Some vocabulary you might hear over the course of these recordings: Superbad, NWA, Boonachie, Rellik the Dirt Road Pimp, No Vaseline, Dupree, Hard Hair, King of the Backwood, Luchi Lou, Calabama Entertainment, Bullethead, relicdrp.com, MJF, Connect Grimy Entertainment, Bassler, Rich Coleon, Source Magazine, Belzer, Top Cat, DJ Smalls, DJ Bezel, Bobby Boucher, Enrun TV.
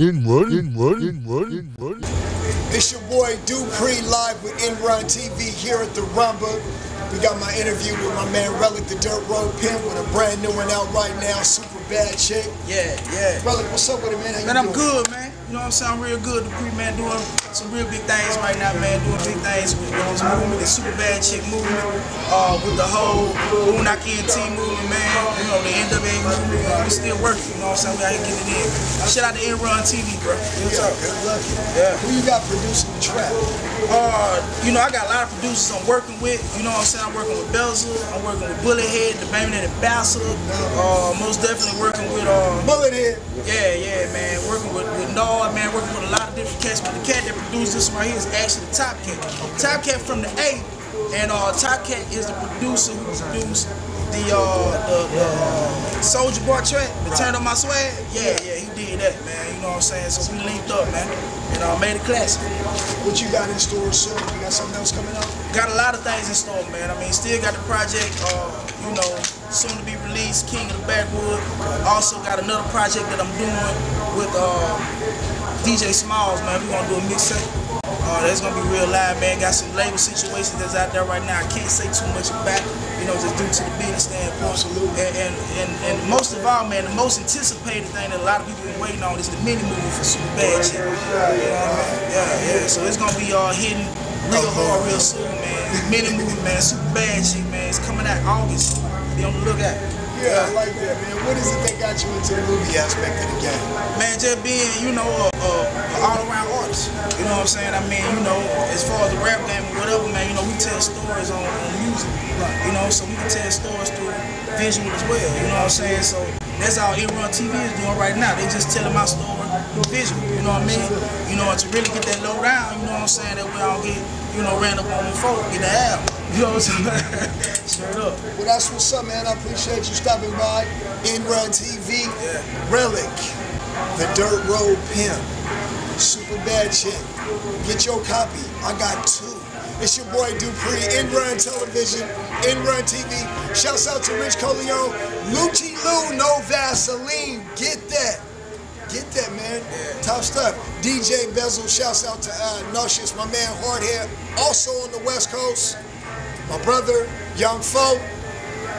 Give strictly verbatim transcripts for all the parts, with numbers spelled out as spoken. Enrun, Enrun, Enrun, Enrun. It's your boy Dupree live with Enrun T V here at the Rumba. We got my interview with my man Rellik the Dirt Road Pimp with a brand new one out right now, Super Bad Chick. Yeah, yeah. Rellik, what's up with it, man? How you man, I'm doing? Good, man. You know what I'm saying? I'm real good. Dupree, man, doing some real big things right now, man. Doing big things with, you know, this movement, the Super Bad Chick movement, uh, with the whole Boonachie T movement, man. You know, the N W A movement, man. We still working, you know what I'm saying? We out here getting it in. Shout out to Enrun T V, bro. You know what I'm saying? Good luck. Yeah. Who you got producing the track? Uh, you know, I got a lot of producers I'm working with. You know what I'm saying? I'm working with Belzer. I'm working with Bullethead, the baby and the Bassler. Uh, most definitely working with uh. Bullethead. Yeah, yeah, man. Working with, with Nauseous, man. Working with a lot of different cats, but the cat that produced this right here is actually Top Cat. Top Cat from the A, and uh, Top Cat is the producer who produced the uh the, the uh, Soldier Boy track, the Turn On My Swag. Yeah, yeah, he did that, man. You know what I'm saying? So we linked up, man, and uh, made a classic. What you got in store soon? You got something else coming up? Got a lot of things in store, man. I mean, still got the project, uh, you know, soon to be released, King of the Backwood. Also got another project that I'm doing with uh, D J Smalls, man. We're gonna do a mixtape. Uh, that's gonna be real live, man. Got some label situations that's out there right now. I can't say too much about it, you know, just due to the business standpoint. Absolutely. And, and, and, and most of all, man, the most anticipated thing that a lot of people been waiting on is the mini movie for Super Bad Chick. Yeah, yeah, yeah, yeah. So it's gonna be all uh, hitting real hard real soon, man. The mini movie, man, Super Bad Chick, man. It's coming out August. Be on the lookout. Yeah, I like that, man. What is it that got you into the movie aspect of the game? Man, just being, you know, an all-around artist. You know what I'm saying? I mean, you know, as far as the rap game or whatever, man, you know, we tell stories on, on music. You know, so we can tell stories through visual as well. You know what I'm saying? So that's all Enrun T V is doing right now. They just telling my story through visual. You know what I mean? You know, to really get that low down, you know what I'm saying? That we all get, you know, ran up on the folk, get the album. You know what I'm saying? Straight up. Well, that's what's up, man. I appreciate you stopping by. Enrun T V, yeah. Rellik, the Dirt Road Pimp, Super Bad Chick. Get your copy. I got two. It's your boy Dupree, Enrun Television, Enrun T V. Shouts out to Rich Coleon, Luchi Lou, No Vaseline. Get that. Get that, man. Yeah. Top stuff. D J Bezel, shouts out to uh, Nauseous, my man Hard Hair, also on the West Coast. My brother, Young Folk,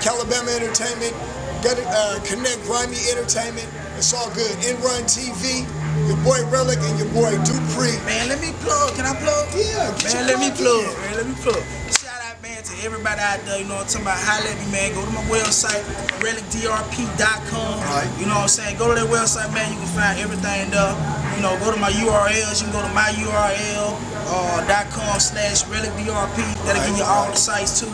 Calabama Entertainment, got it, uh, Connect Grimy Entertainment. It's all good. Enrun T V, your boy Rellik and your boy Dupree. Man, let me plug. Can I plug? Yeah. Man, let me plug. In. Man, let me plug. Shout out, man, to everybody out there. You know what I'm talking about? Holler at me, man. Go to my website, relic d r p dot com. Right. You know what I'm saying? Go to that website, man. You can find everything there. You know, go to my U R Ls. You can go to my U R L uh, dot com slash relicdrp. That'll give you all the sites too.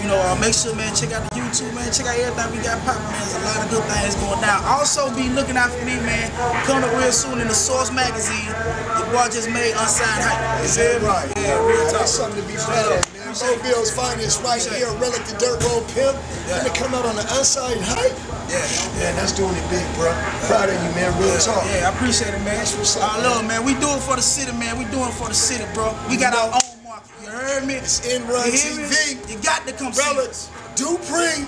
You know, uh, make sure, man, check out the YouTube, man. Check out everything we got popping. There's a lot of good things going down. Also, be looking out for me, man. Coming up real soon in the Source Magazine. Your boy just made Unsigned Hype. Is that right? Yeah, real talk. That's something to be proud of, man. Bo Bill's finest right here. Rellik the Dirt Road Pimp. Yeah. Gonna come out on the Unsigned Hype. Yeah, yeah, that's doing it big, bro. Proud of you, man. Real talk. Yeah, I appreciate it, man. I love, man. We do it for the city, man. We do it for the city, bro. We got our own market. You heard me? It's Enrun T V. You got to come see us. Dupree.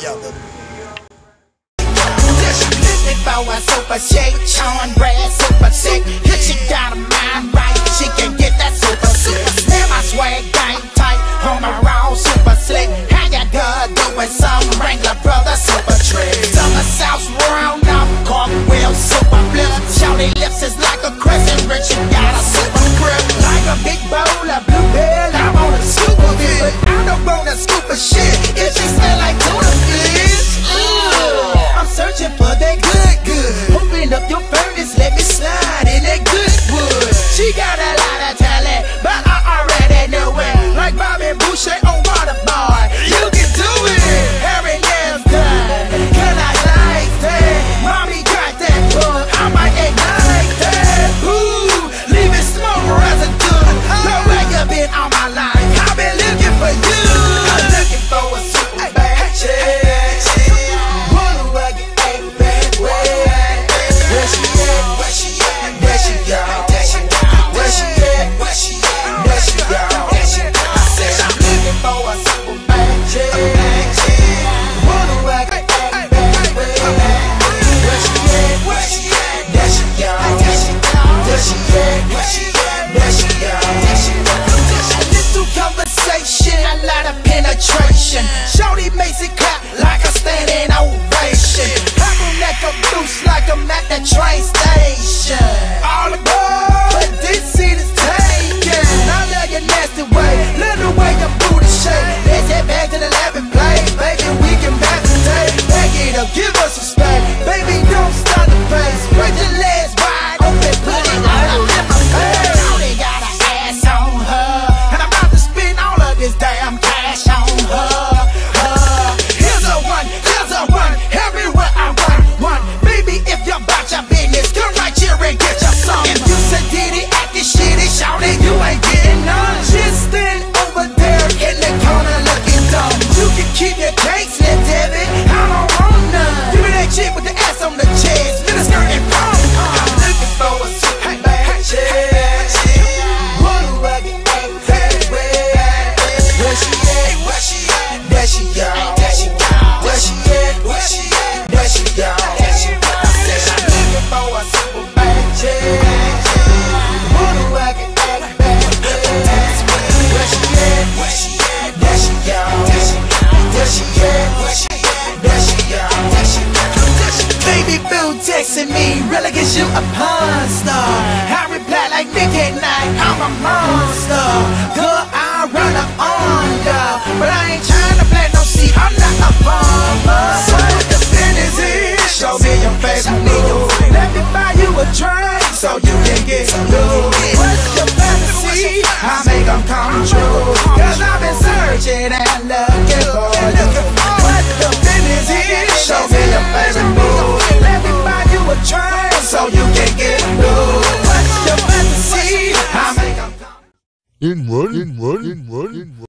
We out, baby. I super shake, Sean Brad, super sick. Hit, she got a mind right. She can get that super sick. Now my swag gang tight. On my raw, super slick. How ya done doing some Wrangler brother, super trick. Summer South round up, cartwheel, super flip. Shawty lips is like a crescent, Rich, she got a super grip. Like a big bowl of blue pill, I'm on a super bit. But I don't want a scoop of shit. If she smell like tuna fish, ooh, I'm searching for that good. Open up your furnace, let me slide in that good wood. She got a lot of talent, but I already knew it. Like Bobby Boucher on Waterboy, you can do it. Harry Lamb's done. Can I asking me, really get you a porn star. I reply like Nick at night, I'm a monster. Good, I run up on ya, but I ain't trying to play no shit. I'm not a bomber. So what the sin is it? Show me your face, I need your face. Let me buy you a drink so you can get loose. What's your fantasy? I make them come true, 'cause I've been searching and looking for you. What the sin is it? Show me your favorite move. Let me buy you a drink so you can get loose. What's your fantasy? I make them come true. Enrun, Enrun, Enrun, Enrun.